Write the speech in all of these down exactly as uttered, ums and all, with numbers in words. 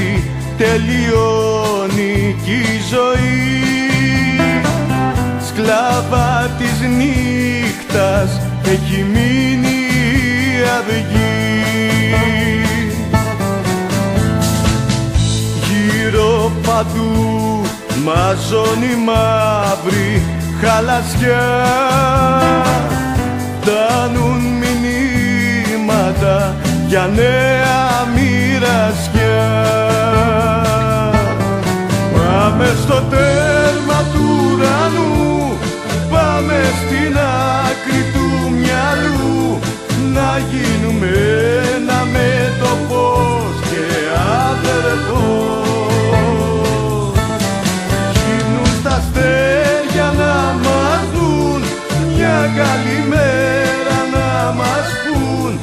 έτσι τελειώνει κι η ζωή. Σκλάβα της νύχτας έχει μείνει η αυγή. Γύρω παντού μαζώνει μαύρη χαλασιά, φτάνουν μηνύματα για νέα μοιρασιά. Πάμε στο τέρμα του ουρανού, πάμε στην άκρη του μυαλού, να γίνουμε ένα με το φως και αδερφό. Καλημέρα να μας πουν,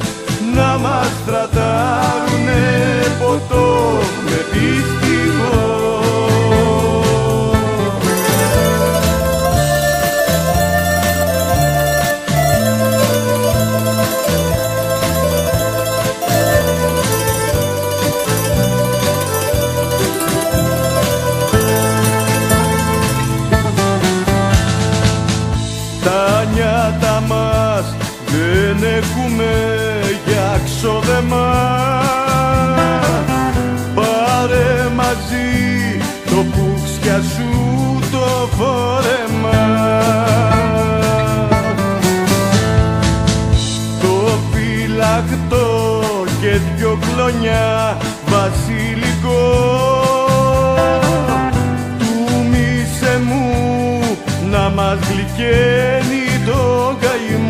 να μας τρατάρουνε ποτό με δυστυχώ. Δεν έχουμε για ξόδεμα, πάρε μαζί το πουξιά σου το φόρεμα. Το φυλακτό και δυο κλονιά βασιλικό, του μίσε μου να μας γλυκένει το καημό.